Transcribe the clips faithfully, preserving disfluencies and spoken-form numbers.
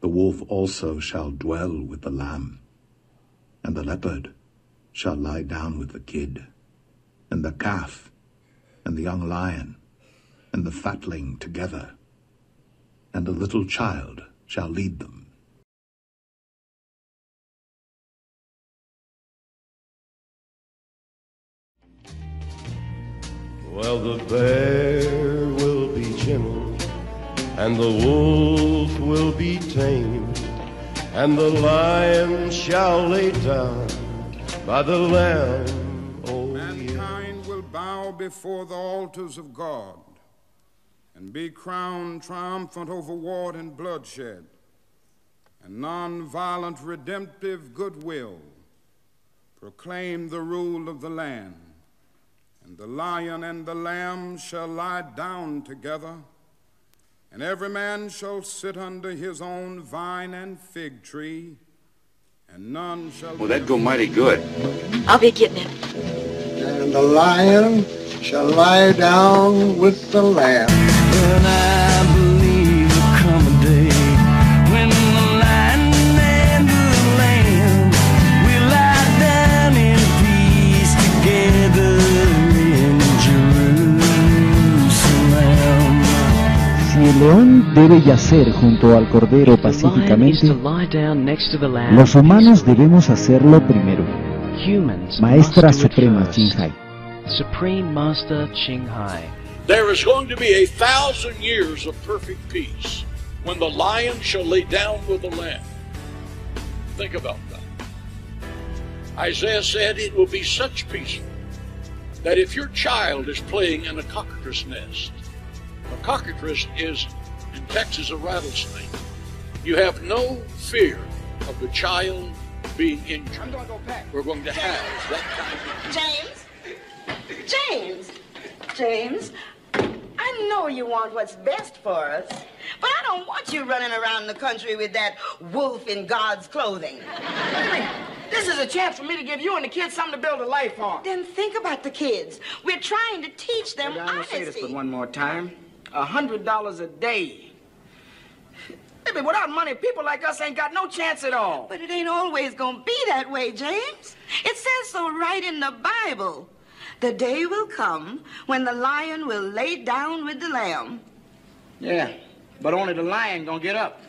The wolf also shall dwell with the lamb, and the leopard shall lie down with the kid, and the calf, and the young lion, and the fatling together, and a little child shall lead them. Well, the bear will be gentle, and the wolf will be tame, and the lion shall lay down by the lamb. Oh, mankind yeah. will bow before the altars of God and be crowned triumphant over war and bloodshed and non-violent redemptive goodwill, proclaim the rule of the land. And the lion and the lamb shall lie down together, and every man shall sit under his own vine and fig tree, and none shall... Well, that'd go mighty good. I'll be getting it. And the lion shall lie down with the lamb. And I believe there'll come a day when the lion and the lamb will lie down in peace together. Si el león debe yacer junto al cordero pacíficamente, los humanos debemos hacerlo primero. Maestra Suprema Qinghai. Supreme Master Qinghai. There is going to be a thousand years of perfect peace when the lion shall lay down with the lamb. Think about that. Isaiah said it will be such peaceful that if your child is playing in a cockatrice nest, a cockatrice is, in Texas, a rattlesnake. You have no fear of the child being injured. I'm going to go back. We're going to James. have that kind of James, James, James, I know you want what's best for us, but I don't want you running around the country with that wolf in God's clothing. Wait a minute. This is a chance for me to give you and the kids something to build a life on. Then think about the kids. We're trying to teach them honesty. I'm going to say this but one more time. A hundred dollars a day. Maybe without money, people like us ain't got no chance at all. But it ain't always gonna be that way, James. It says so right in the Bible. The day will come when the lion will lay down with the lamb. Yeah, but only the lion gonna get up.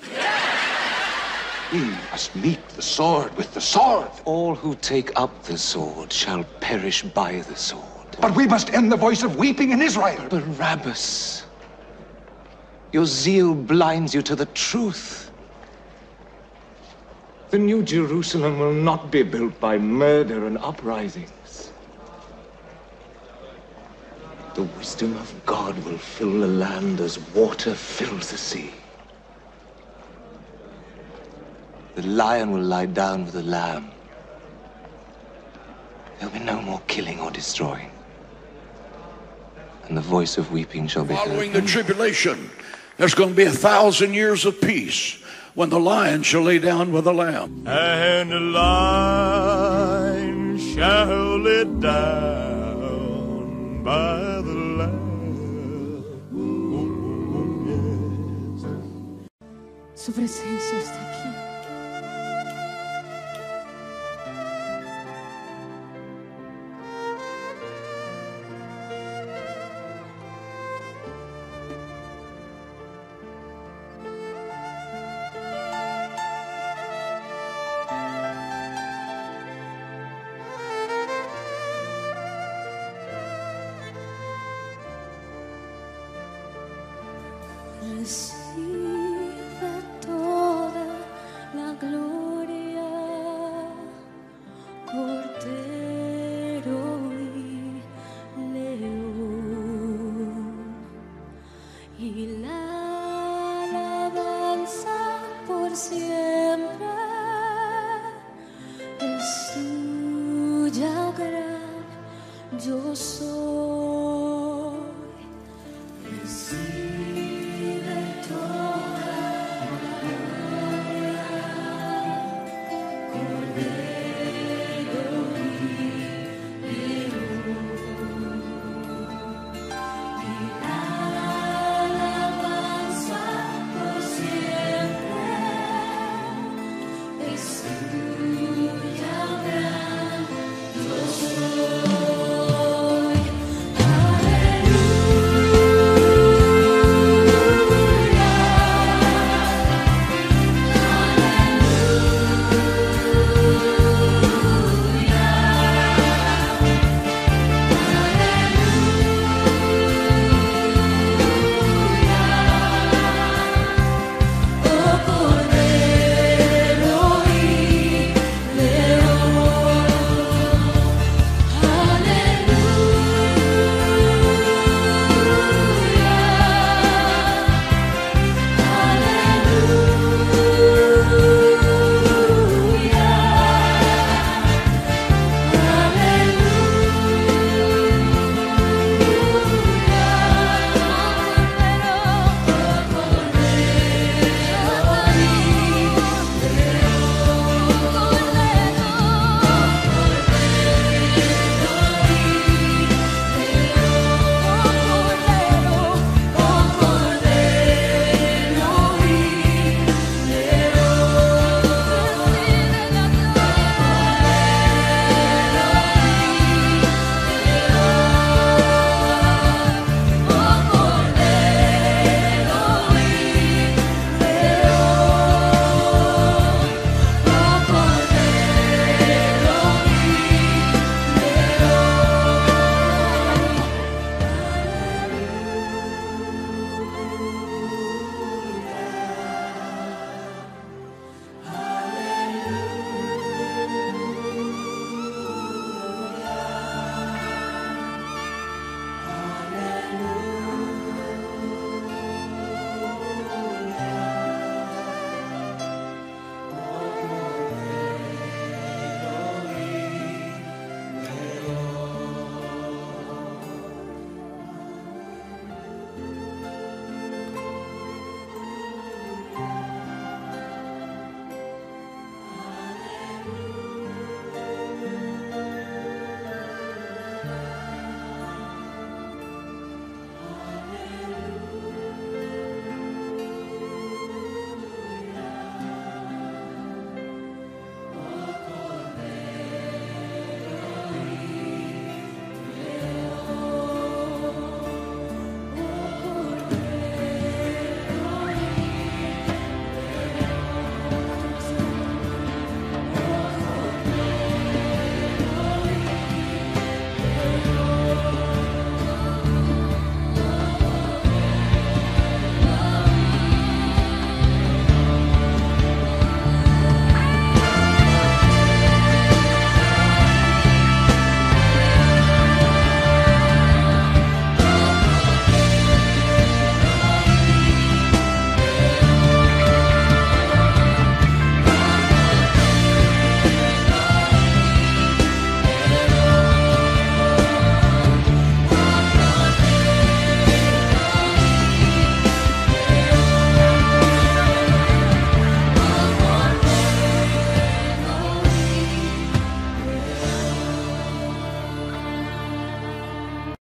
We must meet the sword with the sword. All who take up the sword shall perish by the sword. But we must end the voice of weeping in Israel. Barabbas. Your zeal blinds you to the truth. The new Jerusalem will not be built by murder and uprisings. The wisdom of God will fill the land as water fills the sea. The lion will lie down with the lamb. There'll be no more killing or destroying. And the voice of weeping shall be heard. Following the tribulation, there's going to be a thousand years of peace when the lion shall lay down with the lamb. And the lion shall lay down by the lamb. Oh, oh, yes. Su presencia está aquí. Recibe toda la gloria, Cordero y León, y la alabanza por siempre.